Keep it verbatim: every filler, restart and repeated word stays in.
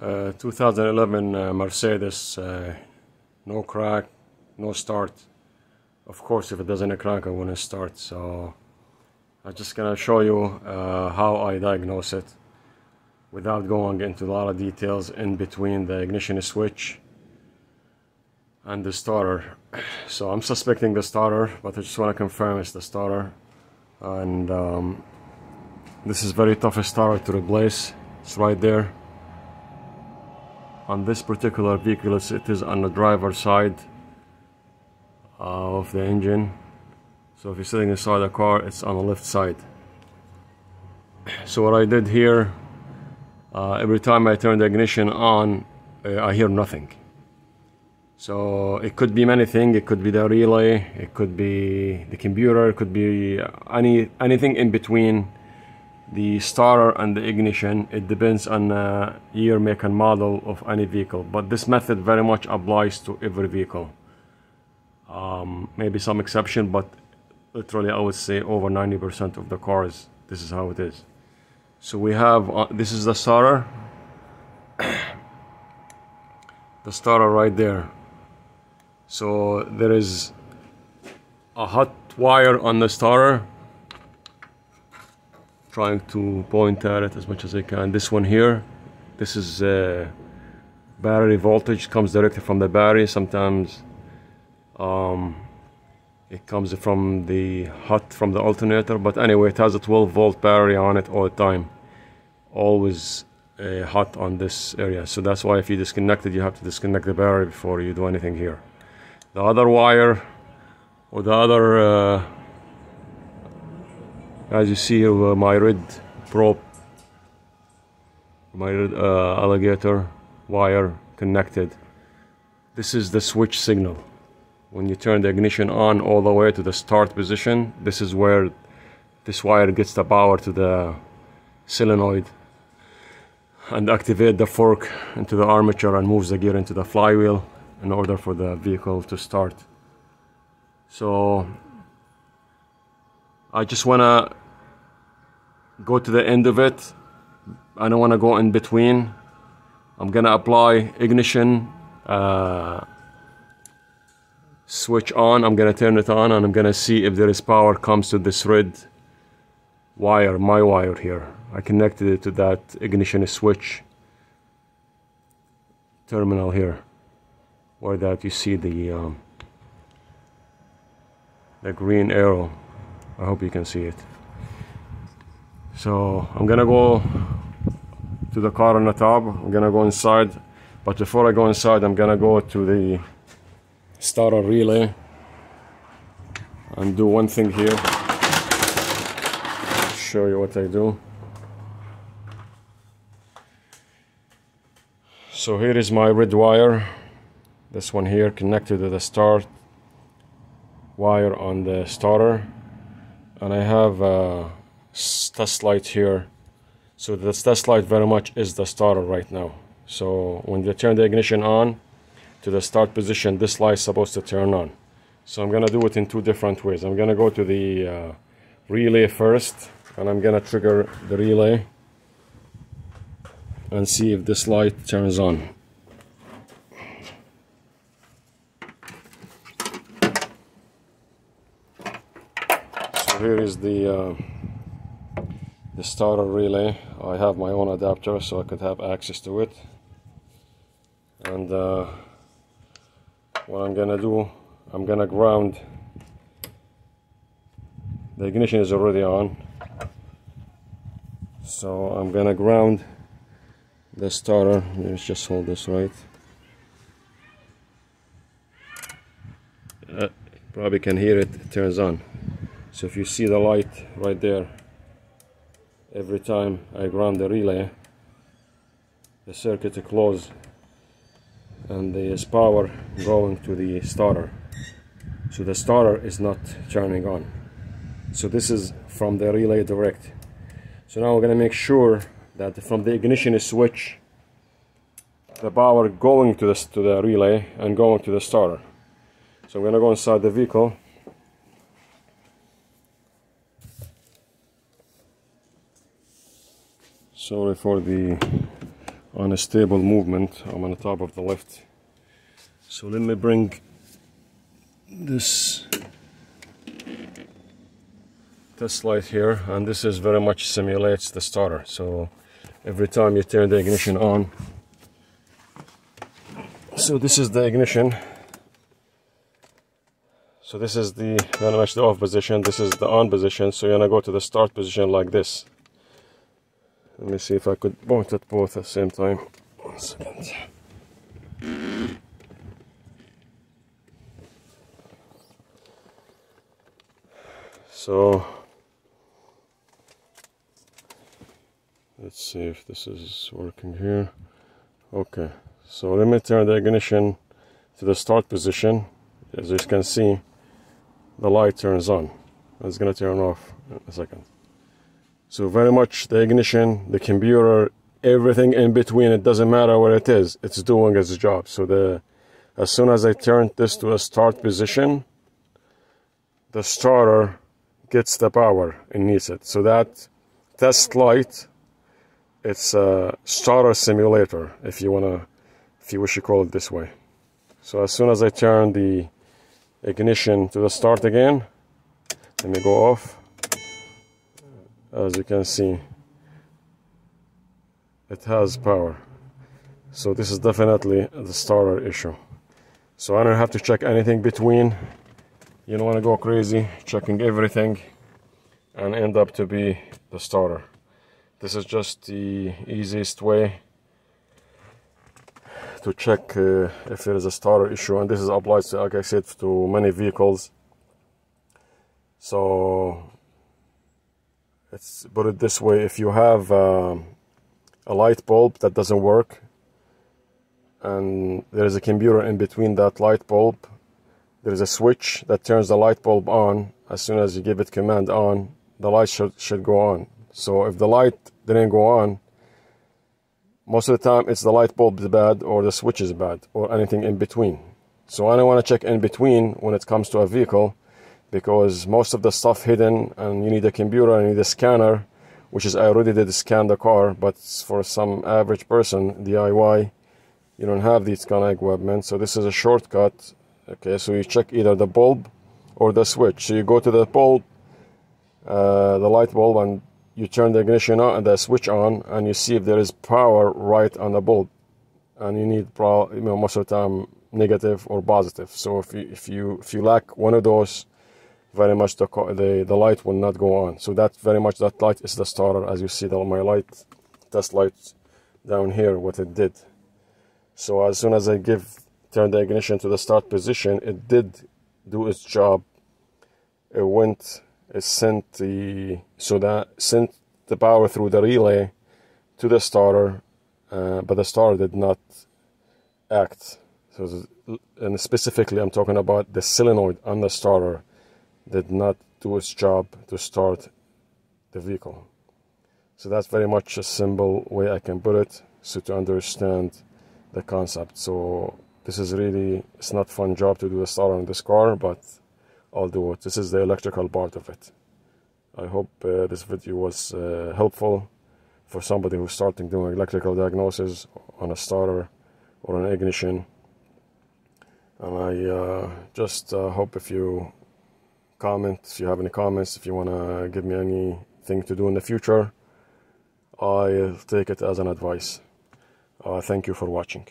uh, two thousand eleven uh, Mercedes, uh, no crack, no start. Of course, if it doesn't crack, I want to start. So I'm just gonna show you uh, how I diagnose it without going into a lot of details in between the ignition switch and the starter. So I'm suspecting the starter, but I just want to confirm it's the starter. And um, this is very tough starter to replace. It's right there. On this particular vehicle, it is on the driver's side of the engine. So if you're sitting inside the car, it's on the left side. So what I did here, uh, every time I turn the ignition on, uh, I hear nothing. So it could be many things. It could be the relay, it could be the computer, it could be any anything in between the starter and the ignition. It depends on the year, make and model of any vehicle, but this method very much applies to every vehicle. Um, maybe some exception, but literally I would say over ninety percent of the cars, this is how it is. So we have, uh, this is the starter, the starter right there. So there is a hot wire on the starter. Trying to point at it as much as I can. This one here, this is uh, battery voltage, comes directly from the battery. Sometimes um, it comes from the hot, from the alternator. But anyway, it has a twelve volt battery on it all the time. Always uh, hot on this area. So that's why if you disconnect it, you have to disconnect the battery before you do anything here. The other wire, or the other, uh, as you see here, uh, my red probe, my red uh, alligator wire connected. This is the switch signal. When you turn the ignition on all the way to the start position, this is where this wire gets the power to the solenoid and activate the fork into the armature and moves the gear into the flywheel in order for the vehicle to start. So I just want to go to the end of it. I don't want to go in between. I'm going to apply ignition, uh, switch on. I'm going to turn it on and I'm going to see if there is power comes to this red wire, my wire here. I connected it to that ignition switch terminal here, where that you see the um, the green arrow. I hope you can see it. So I'm gonna go to the car on the top. I'm gonna go inside, but before I go inside, I'm gonna go to the starter relay and do one thing here. I'll show you what I do. So here is my red wire. This one here connected to the start wire on the starter, and I have a test light here. So this test light very much is the starter right now. So when you turn the ignition on to the start position, this light is supposed to turn on. So I'm gonna do it in two different ways. I'm gonna go to the uh, relay first, and I'm gonna trigger the relay and see if this light turns on. Here is the uh, the starter relay. I have my own adapter, so I could have access to it. And uh, what I'm gonna do, I'm gonna ground. The ignition is already on, so I'm gonna ground the starter. Let's just hold this right. Uh, probably can hear it, it turns on. So if you see the light right there, every time I ground the relay, the circuit is closed and there is power going to the starter. So the starter is not turning on. So this is from the relay direct. So now we're going to make sure that from the ignition switch, the power going to the, to the relay and going to the starter. So we're going to go inside the vehicle. Sorry for the on a stable movement. I'm on the top of the lift. So let me bring this test light here, and this is very much simulates the starter. So every time you turn the ignition on, so this is the ignition. So this is the, gonna match the off position, this is the on position, so you're gonna go to the start position like this. Let me see if I could point at both at the same time. One second. So let's see if this is working here. Okay, so let me turn the ignition to the start position. As you can see, the light turns on. It's gonna turn off in a second. So very much the ignition, the computer, everything in between, it doesn't matter what it is, it's doing its job. So the as soon as I turn this to a start position, the starter gets the power and needs it. So that test light, it's a starter simulator, if you wanna, if you wish to call it this way. So as soon as I turn the ignition to the start again, let me go off. As you can see, it has power. So this is definitely the starter issue. So I don't have to check anything between. You don't want to go crazy checking everything and end up to be the starter. This is just the easiest way to check uh, if there is a starter issue, and this is applied, like I said, to many vehicles. So let's put it this way: if you have um, a light bulb that doesn't work, and there is a computer in between that light bulb, there is a switch that turns the light bulb on. As soon as you give it command on, the light should, should go on. So if the light didn't go on, most of the time it's the light bulb is bad, or the switch is bad, or anything in between. So I don't want to check in between when it comes to a vehicle, because most of the stuff hidden, and you need a computer, and you need a scanner, which is, I already did scan the car, but for some average person, D I Y, you don't have these kind of equipment. So this is a shortcut. Okay, so you check either the bulb or the switch. So you go to the bulb, uh, the light bulb, and you turn the ignition on and the switch on, and you see if there is power right on the bulb, and you need pro you know, most of the time negative or positive. So if you if you if you lack one of those, very much the the, the light will not go on. So that very much that light is the starter, as you see the my light test light down here what it did. So as soon as I give turn the ignition to the start position, it did do its job. It went. It sent the so that sent the power through the relay to the starter, uh, but the starter did not act. So, and specifically, I'm talking about the solenoid on the starter did not do its job to start the vehicle. So that's very much a simple way I can put it, so to understand the concept. So this is really, it's not fun job to do a starter on this car, but I'll do it. This is the electrical part of it. I hope uh, this video was uh, helpful for somebody who's starting doing electrical diagnosis on a starter or an ignition. And I uh, just uh, hope if you comment, if you have any comments, if you want to give me anything to do in the future, I'll take it as an advice. Uh, thank you for watching.